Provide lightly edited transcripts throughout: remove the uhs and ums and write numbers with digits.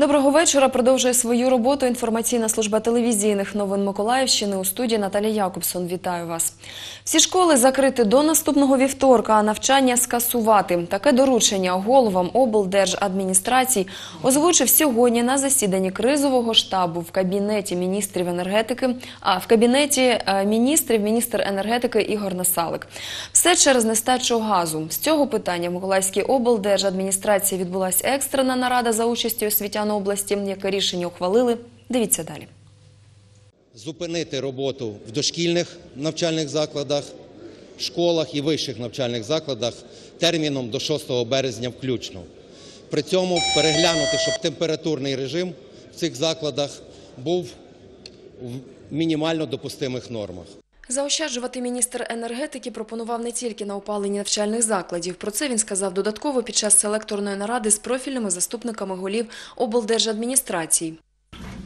Доброго вечора. Продовжує свою роботу інформаційна служба телевізійних новин Миколаївщини. У студії Наталя Якобсон. Вітаю вас. Всі школи закрити до наступного вівторка, а навчання скасувати. Таке доручення головам облдержадміністрацій озвучив сьогодні на засіданні кризового штабу в Кабінеті міністрів міністр енергетики Ігор Насалик. Все через нестачу газу. З цього питання в Миколаївській облдержадміністрації відбулася екстрена нарада за участю освітян області, яке рішення ухвалили. Дивіться далі. Зупинити роботу в дошкільних навчальних закладах, школах і вищих навчальних закладах терміном до 6 березня включно. При цьому переглянути, щоб температурний режим в цих закладах був в мінімально допустимих нормах. Заощаджувати міністр енергетики пропонував не тільки на опаленні навчальних закладів. Про це він сказав додатково під час селекторної наради з профільними заступниками голів облдержадміністрацій.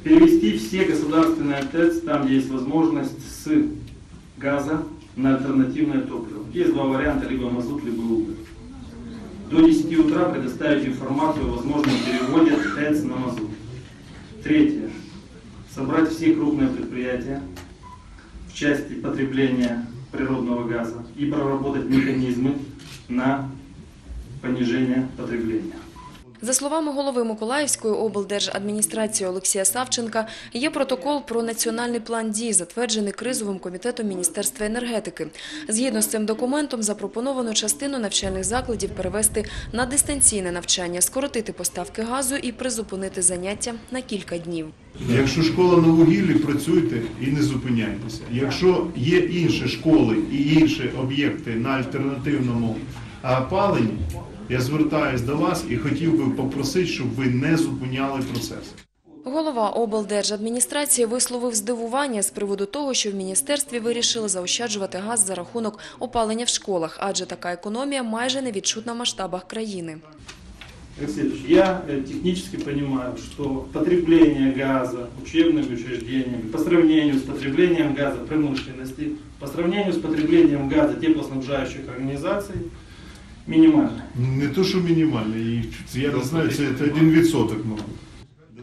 Перевести всі державні ТЕЦ, там є можливість, з газу на альтернативне топливо. Є два варіанти, або мазут, або уголь. До 10 утра предоставити інформацію о можливому переводі ТЕЦ на мазут. Третє. Собрати всі крупні підприємства в части потребления природного газа и проработать механизмы на понижение потребления. За словами голови Миколаївської облдержадміністрації Олексія Савченка, є протокол про національний план дій, затверджений кризовим комітетом Міністерства енергетики. Згідно з цим документом, запропоновано частину навчальних закладів перевести на дистанційне навчання, скоротити поставки газу і призупинити заняття на кілька днів. Якщо школа на вугіллі, працюйте і не зупиняйтеся. Якщо є інші школи і інші об'єкти на альтернативному опаленні, я звертаюсь до вас і хотів би попросити, щоб ви не зупиняли процес. Голова облдержадміністрації висловив здивування з приводу того, що в міністерстві вирішили заощаджувати газ за рахунок опалення в школах, адже така економія майже не відчутна в масштабах країни. Я технічно розумію, що потреблення газу учебними учрежденнями по сравнению з потребленням газу промисловості, по сравнению з потребленням газу теплоснабжаючих організацій, мінімальне. Не то, що мінімальне. Я не знаю, це 1%.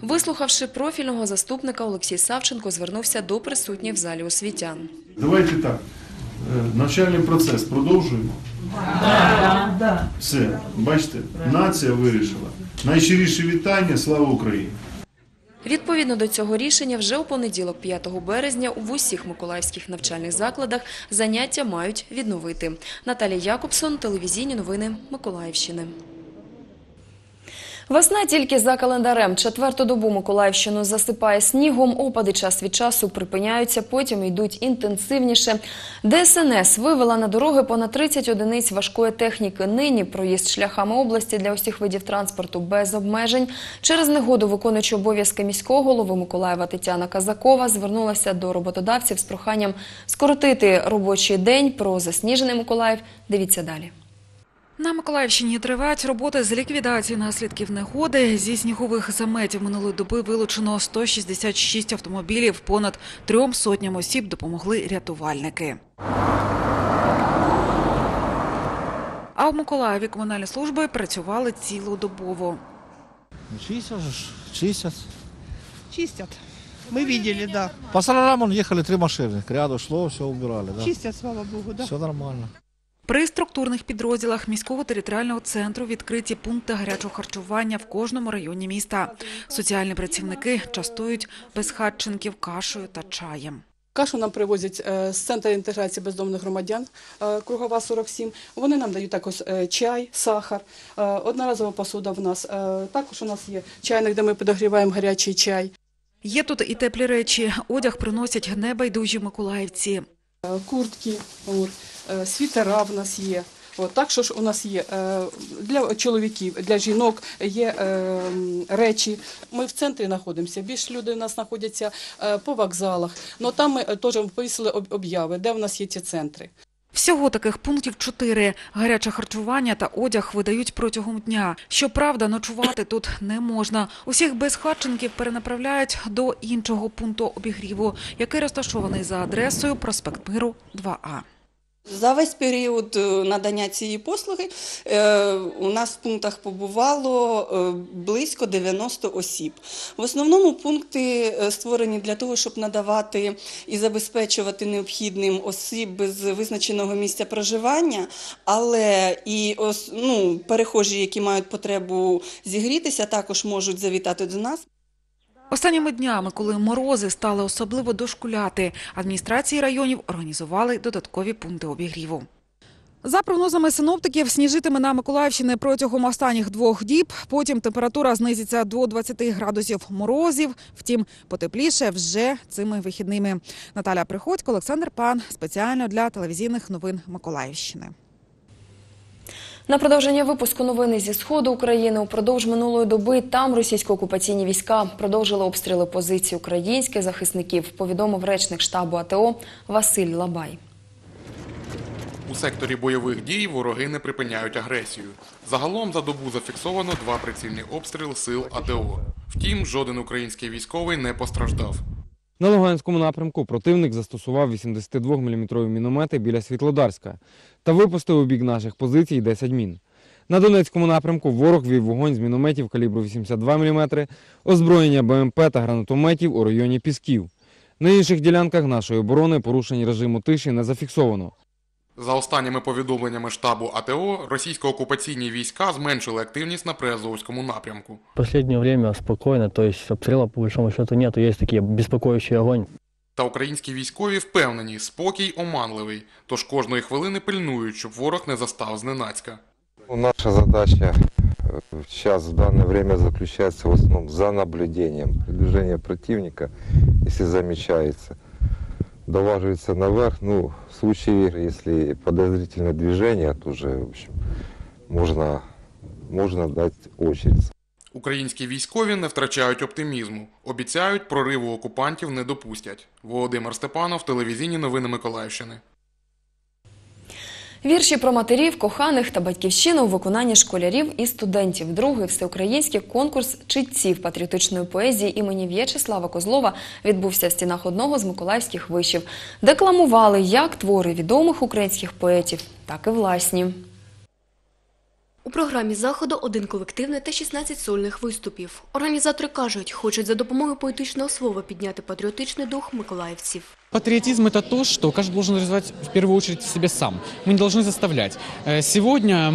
Вислухавши профільного заступника, Олексій Савченко звернувся до присутніх в залі освітян. Давайте так, навчальний процес продовжуємо. Да. Все, бачите, нація вирішила. Найщиріші вітання, слава Україні! Відповідно до цього рішення, вже у понеділок, 5 березня, в усіх миколаївських навчальних закладах заняття мають відновити. Наталя Якобсон, телевізійні новини Миколаївщини. Весна тільки за календарем. Четверту добу Миколаївщину засипає снігом, опади час від часу припиняються, потім йдуть інтенсивніше. ДСНС вивела на дороги понад 30 одиниць важкої техніки. Нині проїзд шляхами області для усіх видів транспорту без обмежень. Через негоду виконуючий обов'язки міського голови Миколаєва Тетяна Казакова звернулася до роботодавців з проханням скоротити робочий день. Про засніжений Миколаїв дивіться далі. На Миколаївщині тривають роботи з ліквідації наслідків негоди. Зі снігових заметів минулої доби вилучено 166 автомобілів. Понад 300 осіб допомогли рятувальники. А в Миколаєві комунальні служби працювали цілодобово. Чистять. Ми бачили, так. По Сарараму їхали 3 машини. Ряду йшло, все вбирали. Чистять, слава Богу. Все нормально. При структурних підрозділах міського територіального центру відкриті пункти гарячого харчування в кожному районі міста. Соціальні працівники частують безхатченків кашею та чаєм. Кашу нам привозять з Центру інтеграції бездомних громадян, Кругова, 47. Вони нам дають також чай, сахар, одноразова посуда в нас. Також у нас є чайник, де ми підогріваємо гарячий чай. Є тут і теплі речі. Одяг приносять небайдужі миколаївці. Куртки, світера в нас є. Так що ж у нас є для чоловіків, для жінок є речі. Ми в центрі знаходимося, більше людей у нас знаходяться по вокзалах. Але там ми теж повісили об'яви, де в нас є ці центри. Всього таких пунктів 4. Гаряче харчування та одяг видають протягом дня. Щоправда, ночувати тут не можна. Усіх безхатченків перенаправляють до іншого пункту обігріву, який розташований за адресою проспект Миру, 2А. За весь період надання цієї послуги у нас в пунктах побувало близько 90 осіб. В основному пункти створені для того, щоб надавати і забезпечувати необхідним осіб без визначеного місця проживання, але і перехожі, які мають потребу зігрітися, також можуть завітати до нас. Останніми днями, коли морози, стали особливо дошкуляти. Адміністрації районів організували додаткові пункти обігріву. За прогнозами синоптиків, сніжитиме на Миколаївщині протягом останніх 2 діб. Потім температура знизиться до 20 градусів морозів. Втім, потепліше вже цими вихідними. Наталя Приходько, Олександр Пан. Спеціально для телевізійних новин Миколаївщини. На продовження випуску новини зі Сходу України. Упродовж минулої доби там російсько-окупаційні війська продовжили обстріли позицій українських захисників, повідомив речник штабу АТО Василь Лабай. У секторі бойових дій вороги не припиняють агресію. Загалом за добу зафіксовано 2 прицільні обстріли сил АТО. Втім, жоден український військовий не постраждав. На Луганському напрямку противник застосував 82-мм міномети біля Світлодарська та випустив у бік наших позицій 10 мін. На Донецькому напрямку ворог вів вогонь з мінометів калібру 82 мм, озброєння БМП та гранатометів у районі Пісків. На інших ділянках нашої оборони порушень режиму тиші не зафіксовано. За останніми повідомленнями штабу АТО, російсько-окупаційні війська зменшили активність на Приазовському напрямку. В останнє час спокійно, тобто обстрілів по більшому счету немає, є такий безпокоючий вогонь. Та українські військові впевнені, спокій оманливий, тож кожної хвилини пильнують, щоб ворог не застав зненацька. Наша задача зараз, в дане час, заключається в основному за наблюденням. Движення противника, якщо замічається, доважується наверх. Ну, в случае, если подозрительное движение, то уже, в общем, можно дать очередь. Українські військові не втрачають оптимізму. Обіцяють, прориву окупантів не допустять. Володимир Степанов, телевізійні новини Миколаївщини. Вірші про матерів, коханих та батьківщину у виконанні школярів і студентів. Другий всеукраїнський конкурс читців патріотичної поезії імені В'ячеслава Козлова відбувся в стінах одного з миколаївських вишів. Декламували як твори відомих українських поетів, так і власні. У програмі заходу 1 колективний та 16 сольних виступів. Організатори кажуть, хочуть за допомогою поетичного слова підняти патріотичний дух миколаївців. Патриотизм – это то, что каждый должен развивать в первую очередь в себе сам. Мы не должны заставлять. Сегодня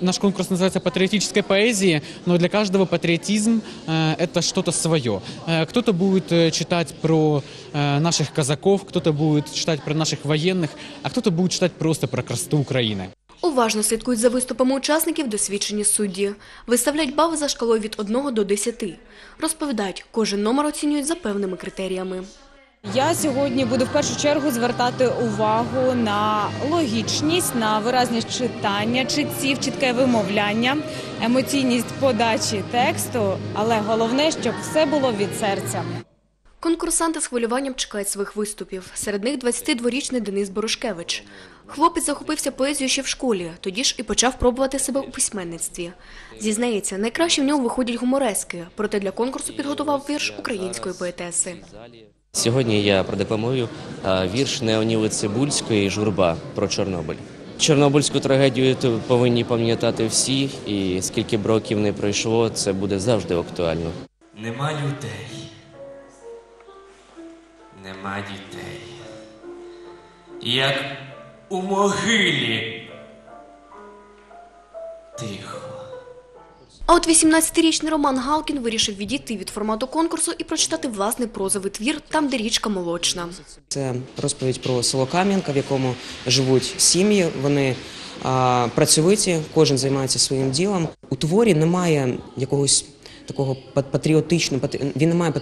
наш конкурс называется «Патриотическая поэзия», но для каждого патриотизм – это что-то свое. Кто-то будет читать про наших казаков, кто-то будет читать про наших военных, а кто-то будет читать просто про красоту Украины. Уважно слідкують за виступами учасників досвідчені судді. Виставляють бали за шкалою від 1 до 10. Розповідають, кожен номер оцінюють за певними критеріями. Я сьогодні буду в першу чергу звертати увагу на логічність, на виразність читання читців, чітке вимовляння, емоційність подачі тексту, але головне, щоб все було від серця. Конкурсанти з хвилюванням чекають своїх виступів. Серед них 22-річний Денис Борошкевич. Хлопець захопився поезією ще в школі, тоді ж і почав пробувати себе у письменництві. Зізнається, найкраще в нього виходять гуморески, проте для конкурсу підготував вірш української поетеси. Сьогодні я продекламую вірш Неоніли Цибульської «Журба» про Чорнобиль. Чорнобильську трагедію повинні пам'ятати всі, і скільки б років не пройшло, це буде завжди актуально. Нема людей. Нема дітей, як у могилі, тихо. А от 18-річний Роман Галкін вирішив відійти від формату конкурсу і прочитати власний прозовий твір «Там, де річка молочна». Це розповідь про село Кам'янка, в якому живуть сім'ї, вони працьовиті, кожен займається своїм ділом. У творі немає якогось такого патріотичного, він не має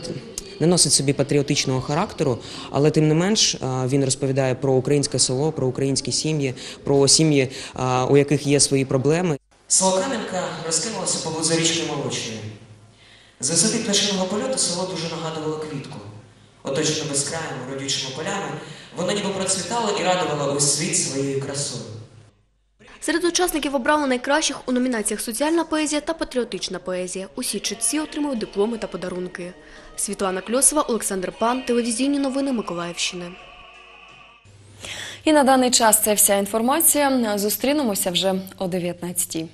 не носить собі патріотичного характеру, але тим не менш він розповідає про українське село, про українські сім'ї, про сім'ї, у яких є свої проблеми. Село Кам'янка розкинулося поблизу річки Молочної. З висоти пташиного польоту село дуже нагадувало квітку. Оточено безкрайними родючими полями, воно ніби процвітало і радувало весь світ своєю красою. Серед учасників обрали найкращих у номінаціях «Соціальна поезія» та «Патріотична поезія». Усі читці отримують дипломи та подарунки. Світлана Кльосова, Олександр Пан, телевізійні новини Миколаївщини. І на даний час це вся інформація. Зустрінемося вже о 19-й.